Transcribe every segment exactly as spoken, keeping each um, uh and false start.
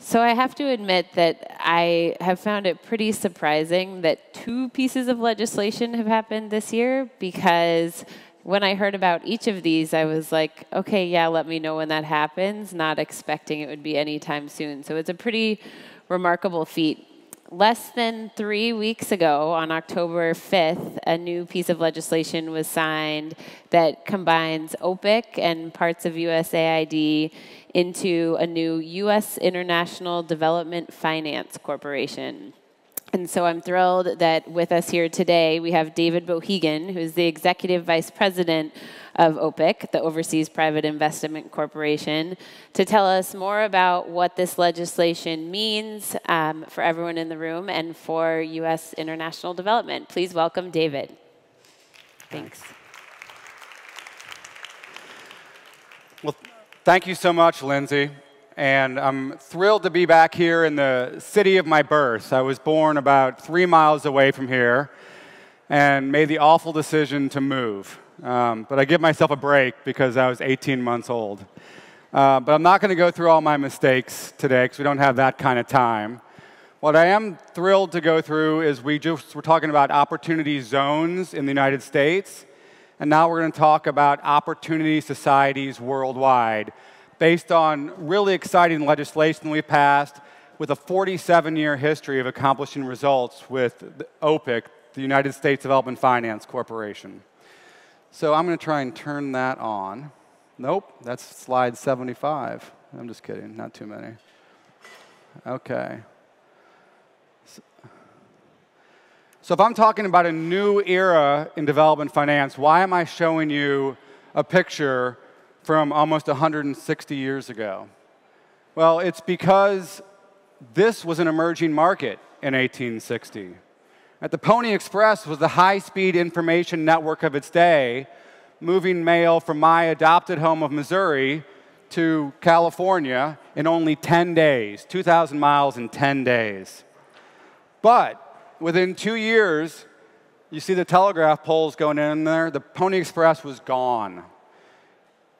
So I have to admit that I have found it pretty surprising that two pieces of legislation have happened this year, because when I heard about each of these, I was like, okay, yeah, let me know when that happens, not expecting it would be anytime soon. So it's a pretty remarkable feat. Less than three weeks ago, on October fifth, a new piece of legislation was signed that combines OPIC and parts of U S A I D into a new U S International Development Finance Corporation. And so I'm thrilled that with us here today, we have David Bohigian, who's the Executive Vice President of OPIC, the Overseas Private Investment Corporation, to tell us more about what this legislation means um, for everyone in the room and for U S international development. Please welcome David. Thanks. Well, thank you so much, Lindsay. And I'm thrilled to be back here in the city of my birth. I was born about three miles away from here and made the awful decision to move. Um, but I give myself a break because I was eighteen months old. Uh, but I'm not going to go through all my mistakes today because we don't have that kind of time. What I am thrilled to go through is we just we're talking about opportunity zones in the United States. And now we're going to talk about opportunity societies worldwide, based on really exciting legislation we passed with a forty-seven year history of accomplishing results with OPIC, the United States Development Finance Corporation. So I'm going to try and turn that on. Nope, that's slide seventy-five. I'm just kidding, not too many. Okay. So if I'm talking about a new era in development finance, why am I showing you a picture from almost one hundred sixty years ago? Well, it's because this was an emerging market in eighteen sixty. At the Pony Express was the high-speed information network of its day, moving mail from my adopted home of Missouri to California in only ten days, two thousand miles in ten days. But within two years, you see the telegraph poles going in there, the Pony Express was gone.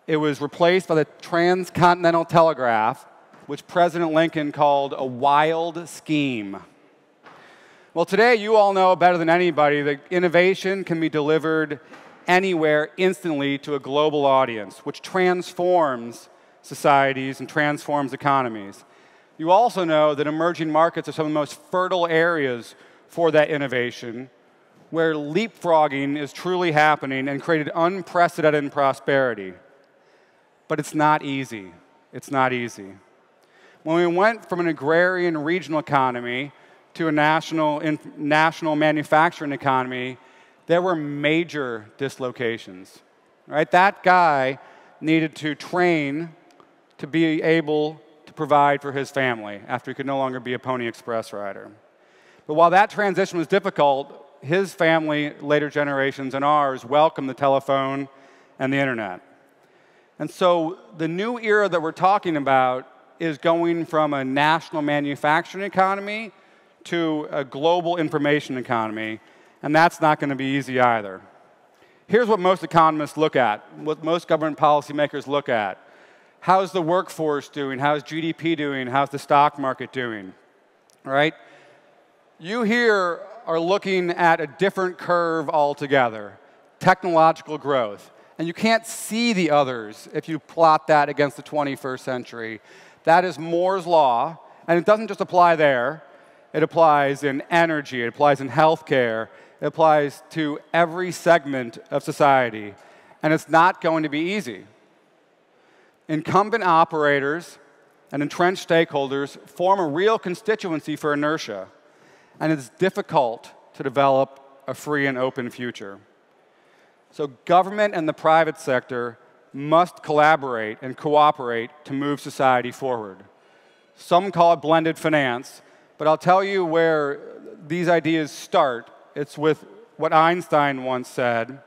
It was replaced by the Transcontinental Telegraph, which President Lincoln called a wild scheme. Well, today you all know better than anybody that innovation can be delivered anywhere instantly to a global audience, which transforms societies and transforms economies. You also know that emerging markets are some of the most fertile areas for that innovation, where leapfrogging is truly happening and created unprecedented prosperity. But it's not easy. It's not easy. When we went from an agrarian regional economy to a national, in, national manufacturing economy, there were major dislocations. Right? That guy needed to train to be able to provide for his family after he could no longer be a Pony Express rider. But while that transition was difficult, his family, later generations, and ours welcomed the telephone and the internet. And so the new era that we're talking about is going from a national manufacturing economy to a global information economy, and that's not going to be easy either. Here's what most economists look at, what most government policymakers look at. How's the workforce doing? How's G D P doing? How's the stock market doing? All right? You here are looking at a different curve altogether, technological growth. And you can't see the others if you plot that against the twenty-first century. That is Moore's law, and it doesn't just apply there. It applies in energy, it applies in healthcare, it applies to every segment of society, and it's not going to be easy. Incumbent operators and entrenched stakeholders form a real constituency for inertia, and it's difficult to develop a free and open future. So government and the private sector must collaborate and cooperate to move society forward. Some call it blended finance, but I'll tell you where these ideas start. It's with what Einstein once said: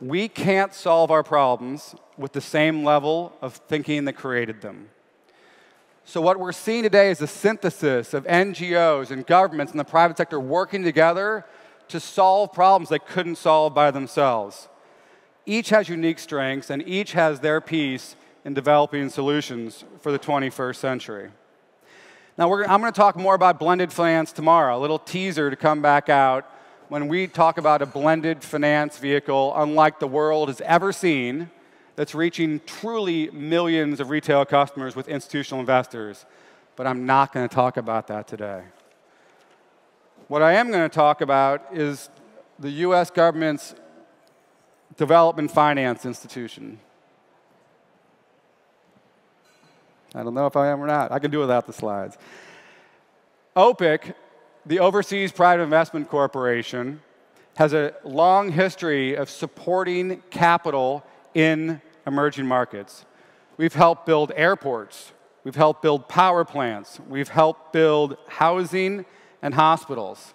we can't solve our problems with the same level of thinking that created them. So what we're seeing today is a synthesis of N G Os and governments and the private sector working together to solve problems they couldn't solve by themselves. Each has unique strengths, and each has their piece in developing solutions for the twenty-first century. Now, we're, I'm going to talk more about blended finance tomorrow, a little teaser to come back out when we talk about a blended finance vehicle unlike the world has ever seen that's reaching truly millions of retail customers with institutional investors. But I'm not going to talk about that today. What I am going to talk about is the U S government's Development Finance Institution. I don't know if I am or not. I can do without the slides. O P I C, the Overseas Private Investment Corporation, has a long history of supporting capital in emerging markets. We've helped build airports. We've helped build power plants. We've helped build housing and hospitals.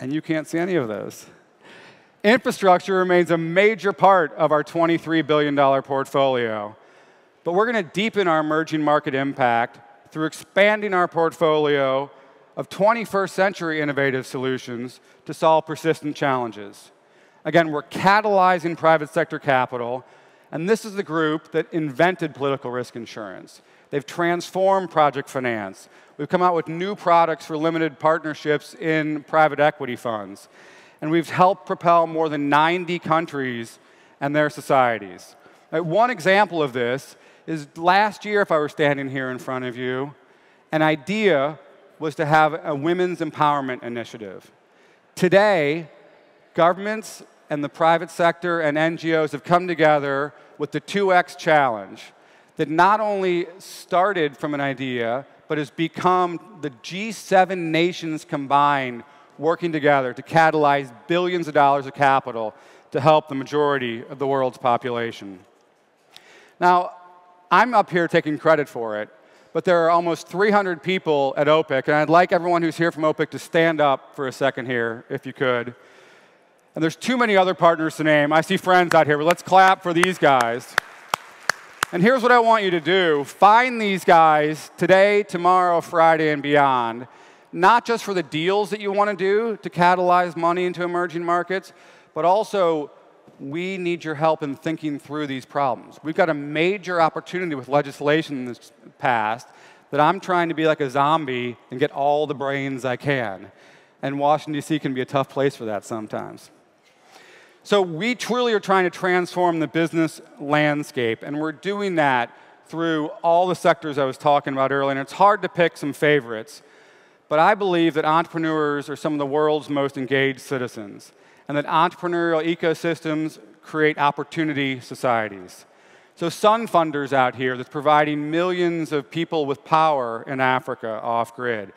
And you can't see any of those. Infrastructure remains a major part of our twenty-three billion dollar portfolio. But we're going to deepen our emerging market impact through expanding our portfolio of twenty-first century innovative solutions to solve persistent challenges. Again, we're catalyzing private sector capital, and this is the group that invented political risk insurance. They've transformed project finance. We've come out with new products for limited partnerships in private equity funds. And we've helped propel more than ninety countries and their societies. Right, one example of this is last year, if I were standing here in front of you, an idea was to have a women's empowerment initiative. Today, governments and the private sector and N G Os have come together with the two X challenge that not only started from an idea, but has become the G seven nations combined working together to catalyze billions of dollars of capital to help the majority of the world's population. Now, I'm up here taking credit for it, but there are almost three hundred people at O P I C, and I'd like everyone who's here from O P I C to stand up for a second here, if you could. And there's too many other partners to name. I see friends out here, but let's clap for these guys. And here's what I want you to do. Find these guys today, tomorrow, Friday, and beyond, not just for the deals that you want to do to catalyze money into emerging markets, but also we need your help in thinking through these problems. We've got a major opportunity with legislation that's passed that I'm trying to be like a zombie and get all the brains I can. And Washington, D C can be a tough place for that sometimes. So we truly are trying to transform the business landscape, and we're doing that through all the sectors I was talking about earlier. And it's hard to pick some favorites, but I believe that entrepreneurs are some of the world's most engaged citizens, and that entrepreneurial ecosystems create opportunity societies. So SunFunder's out here that's providing millions of people with power in Africa off-grid.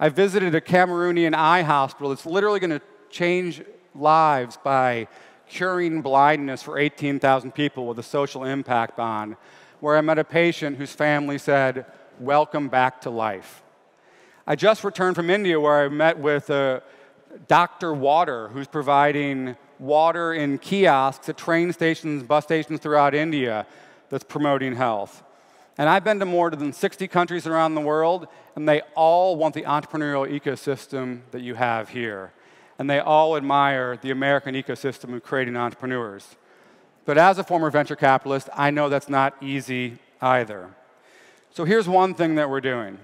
I visited a Cameroonian eye hospital that's literally going to change lives by curing blindness for eighteen thousand people with a social impact bond, where I met a patient whose family said, "Welcome back to life." I just returned from India, where I met with a Doctor Water, who's providing water in kiosks at train stations, bus stations throughout India that's promoting health. And I've been to more than sixty countries around the world, and they all want the entrepreneurial ecosystem that you have here. And they all admire the American ecosystem of creating entrepreneurs. But as a former venture capitalist, I know that's not easy either. So here's one thing that we're doing.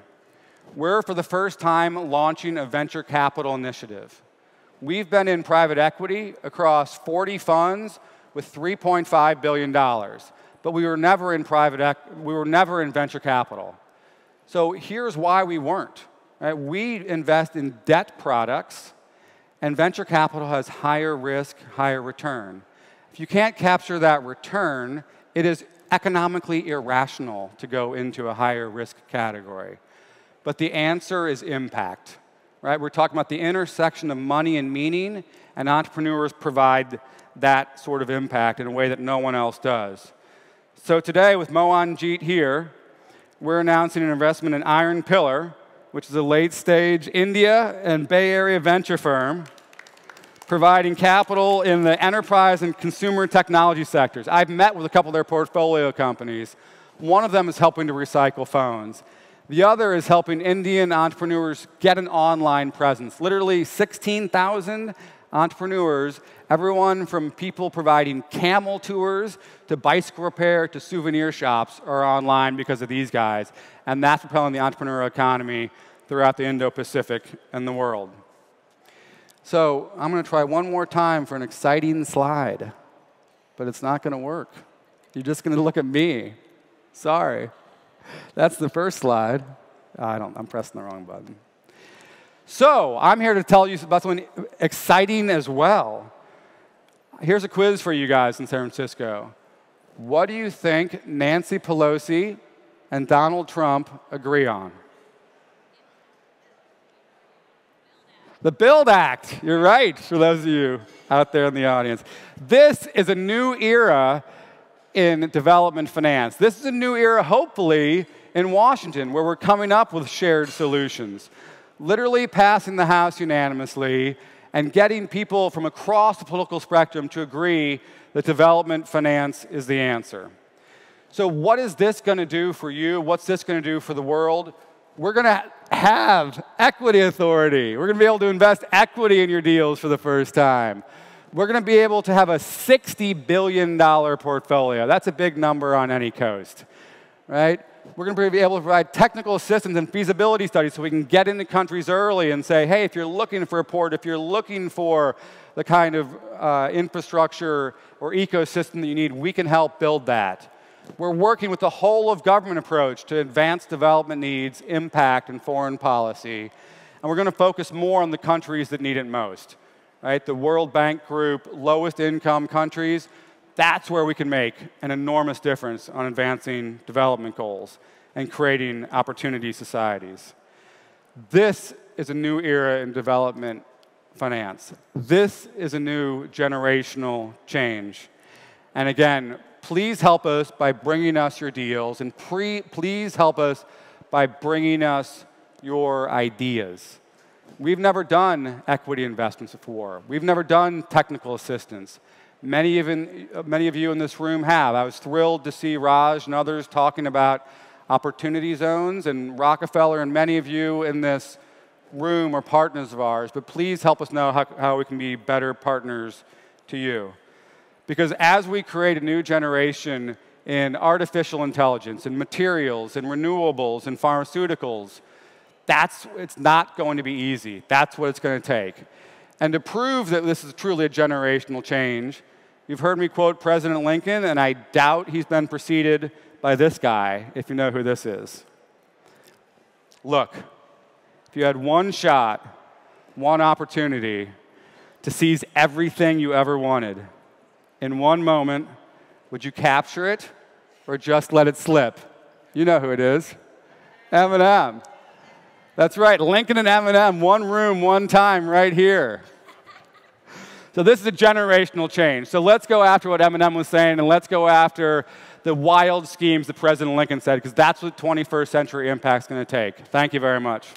We're, for the first time, launching a venture capital initiative. We've been in private equity across forty funds with three point five billion dollars, but we were never in private we were never in venture capital. So here's why we weren't. Right? We invest in debt products, and venture capital has higher risk, higher return. If you can't capture that return, it is economically irrational to go into a higher risk category. But the answer is impact, right? We're talking about the intersection of money and meaning, and entrepreneurs provide that sort of impact in a way that no one else does. So today, with Mohanjeet here, we're announcing an investment in Iron Pillar, which is a late-stage India and Bay Area venture firm, providing capital in the enterprise and consumer technology sectors. I've met with a couple of their portfolio companies. One of them is helping to recycle phones. The other is helping Indian entrepreneurs get an online presence. Literally sixteen thousand entrepreneurs, everyone from people providing camel tours to bicycle repair to souvenir shops are online because of these guys. And that's propelling the entrepreneurial economy throughout the Indo-Pacific and the world. So I'm going to try one more time for an exciting slide, but it's not going to work. You're just going to look at me. Sorry. That's the first slide. I don't, I'm pressing the wrong button. So I'm here to tell you about something exciting as well. Here's a quiz for you guys in San Francisco. What do you think Nancy Pelosi and Donald Trump agree on? The Build Act. You're right, for those of you out there in the audience. This is a new era in development finance. This is a new era, hopefully, in Washington, where we're coming up with shared solutions. Literally passing the House unanimously and getting people from across the political spectrum to agree that development finance is the answer. So what is this going to do for you? What's this going to do for the world? We're going to have equity authority. We're going to be able to invest equity in your deals for the first time. We're going to be able to have a sixty billion dollar portfolio. That's a big number on any coast, right? We're going to be able to provide technical assistance and feasibility studies so we can get into countries early and say, hey, if you're looking for a port, if you're looking for the kind of uh, infrastructure or ecosystem that you need, we can help build that. We're working with the whole of government approach to advance development needs, impact, and foreign policy. And we're going to focus more on the countries that need it most, right? The World Bank Group, lowest income countries. That's where we can make an enormous difference on advancing development goals and creating opportunity societies. This is a new era in development finance. This is a new generational change. And again, please help us by bringing us your deals, and pre please help us by bringing us your ideas. We've never done equity investments before. We've never done technical assistance. Many of, in, many of you in this room have. I was thrilled to see Raj and others talking about opportunity zones, and Rockefeller and many of you in this room are partners of ours, but please help us know how, how we can be better partners to you. Because as we create a new generation in artificial intelligence, in materials, in renewables, in pharmaceuticals, that's, it's not going to be easy. That's what it's going to take. And to prove that this is truly a generational change, you've heard me quote President Lincoln, and I doubt he's been preceded by this guy, if you know who this is. Look, if you had one shot, one opportunity to seize everything you ever wanted in one moment, would you capture it or just let it slip? You know who it is. Eminem. That's right, Lincoln and Eminem, one room, one time, right here. So this is a generational change. So let's go after what Eminem was saying, and let's go after the wild schemes that President Lincoln said, because that's what twenty-first century impact is going to take. Thank you very much.